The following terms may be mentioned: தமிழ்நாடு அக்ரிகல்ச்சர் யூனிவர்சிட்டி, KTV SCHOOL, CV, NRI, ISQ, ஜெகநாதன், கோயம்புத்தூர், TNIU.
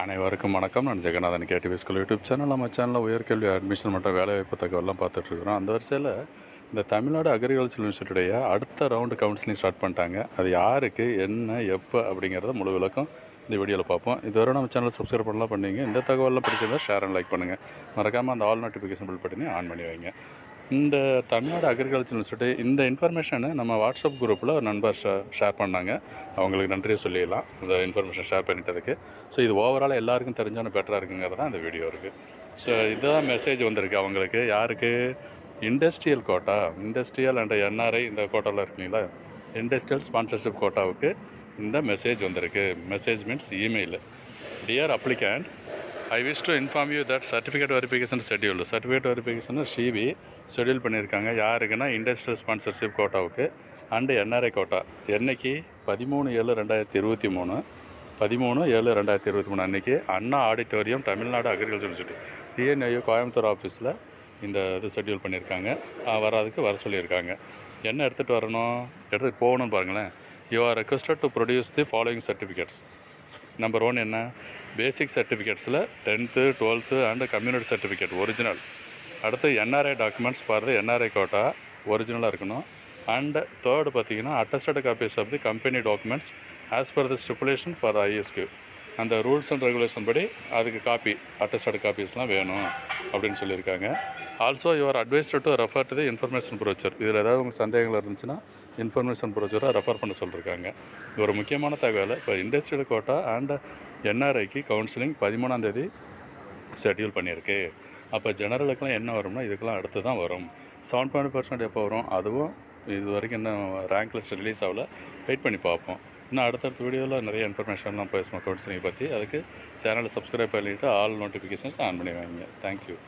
அனைவருக்கும் வணக்கம். நான் ஜெகநாதன் KTV school YouTube channel. நம்ம சேனலில் உயர்கல்வி அட்மிஷன் மற்றும் வேலைவாய்ப்பு தகவலாம் பார்த்துட்ருக்குறோம். அந்த வரிசையில் இந்த தமிழ்நாடு அக்ரிகல்ச்சர் யூனிவர்சிட்டியுடைய அடுத்த ரவுண்டு கவுன்சிலிங் ஸ்டார்ட் பண்ணிட்டாங்க. அது யாருக்கு, என்ன, எப்போ அப்படிங்கிறத முழு விளக்கம் இந்த வீடியோவில் பார்ப்போம். இதுவரை நம்ம சேனலில் சப்ஸ்கிரைப் பண்ணலாம் பண்ணிங்க. இந்த தகவலாம் பிடிச்சிருந்தால் ஷேர் அண்ட் லைக் பண்ணுங்கள். மறக்காமல் அந்த ஆல் நோட்டிஃபிகேஷன் பில் பட்டினி ஆன் பண்ணி வைங்க. இந்த தமிழ்நாடு அக்ரிகல்ச்சர் யூனிவர்சிட்டி இந்த இன்ஃபர்மேஷனை நம்ம வாட்ஸ்அப் குரூப்பில் ஒரு நண்பர் ஷேர் பண்ணாங்க. அவங்களுக்கு நன்றியை சொல்லிடலாம் இந்த இன்ஃபர்மேஷன் ஷேர் பண்ணிட்டதுக்கு. ஸோ இது ஓவரால் எல்லாருக்கும் தெரிஞ்சாலும் பெட்டராக இருக்குங்கிறது தான் இந்த வீடியோ இருக்குது. ஸோ இதுதான் மெசேஜ் வந்திருக்கு அவங்களுக்கு. யாருக்கு? Industrial quota, industrial and NRI இந்த கோட்டாவில் இருக்குங்களா, இண்டஸ்ட்ரியல் ஸ்பான்சர்ஷிப் கோட்டாவுக்கு இந்த மெசேஜ் வந்திருக்கு. Message means email. Dear applicant, I wish to inform you that certificate verification schedule. Certificate verification CV schedule பண்ணியிருக்காங்க. யாருக்குன்னா இண்டஸ்ட்ரியல் ஸ்பான்சர்ஷிப் கோட்டாவுக்கு அண்டு NRI கோட்டா. என்றைக்கு? 13/7/2023 13/7/2023 அன்றைக்கி Anna auditorium, தமிழ்நாடு அக்ரிகல்ச்சர் யூனிவர்சிட்டி, TNIU கோயம்புத்தூர் ஆஃபீஸில் இந்த இது ஷெட்யூல் பண்ணியிருக்காங்க. வராதுக்கு வர சொல்லியிருக்காங்க. என்ன எடுத்துகிட்டு வரணும், எடுத்துகிட்டு போகணும் பாருங்களேன். You are requested to produce the following certificates. Number one என்ன? பேசிக் சர்டிஃபிகேட்ஸில் 10th 12th and community certificate original. அடுத்து NRI documents for the NRI quota ஒரிஜினலாக இருக்கணும். அண்டு தேர்டு பார்த்திங்கன்னா attested copies of the company documents as per the stipulation for ISQ. அந்த rules and regulation படி அதுக்கு copy, attested காப்பீஸ்லாம் வேணும் அப்படின்னு சொல்லியிருக்காங்க. Also your advised to refer to the information brochure. இதில் ஏதாவது உங்கள் சந்தேகங்கள் இருந்துச்சுன்னா இன்ஃபர்மேஷன் ப்ரோச்சரை ரெஃபர் பண்ண சொல்லியிருக்காங்க. இது ஒரு முக்கியமான தகவல். இப்போ இண்டஸ்ட்ரியல் கோட்டா அண்ட் NRIக்கு கவுன்சிலிங் 13ஆம் தேதி ஷெட்யூல் பண்ணியிருக்கு. அப்போ ஜெனரலுக்கெலாம் என்ன வரும்னா இதுக்கெல்லாம் அடுத்து தான் வரும். 7.5% எப்போ வரும்? அதுவும் இது வரைக்கும் இன்னும் ரேங்க் லிஸ்ட் ரிலீஸ் ஆகல. வெயிட் பண்ணி பார்ப்போம். இன்னும் அடுத்தடுத்த வீடியோவில் நிறைய இன்ஃபர்மேஷன்லாம் பேசுவோம் கவுன்சிலிங்கை பற்றி. அதுக்கு சேனலை சப்ஸ்கிரைப் பண்ணிவிட்டு ஆல் நோட்டிஃபிகேஷன்ஸ் ஆன் பண்ணி வாங்க. தேங்க்யூ.